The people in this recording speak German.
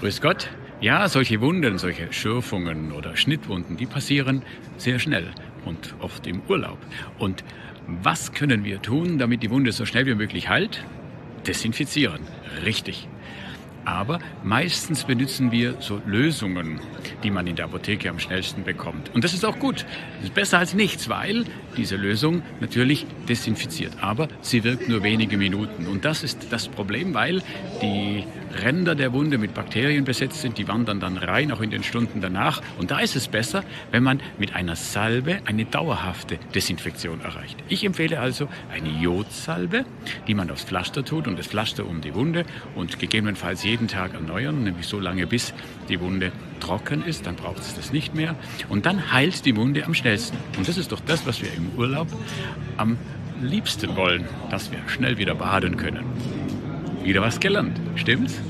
Grüß Gott. Ja, solche Wunden, solche Schürfungen oder Schnittwunden, die passieren sehr schnell und oft im Urlaub. Und was können wir tun, damit die Wunde so schnell wie möglich heilt? Desinfizieren, richtig. Aber meistens benutzen wir so Lösungen, die man in der Apotheke am schnellsten bekommt. Und das ist auch gut. Das ist besser als nichts, weil diese Lösung natürlich desinfiziert. Aber sie wirkt nur wenige Minuten. Und das ist das Problem, weil die Ränder der Wunde mit Bakterien besetzt sind. Die wandern dann rein, auch in den Stunden danach. Und da ist es besser, wenn man mit einer Salbe eine dauerhafte Desinfektion erreicht. Ich empfehle also eine Jodsalbe, die man aufs Pflaster tut und das Pflaster um die Wunde und gegebenenfalls jeden Tag erneuern, nämlich so lange, bis die Wunde trocken ist, dann braucht es das nicht mehr und dann heilt die Wunde am schnellsten. Und das ist doch das, was wir im Urlaub am liebsten wollen, dass wir schnell wieder baden können. Wieder was gelernt, stimmt's?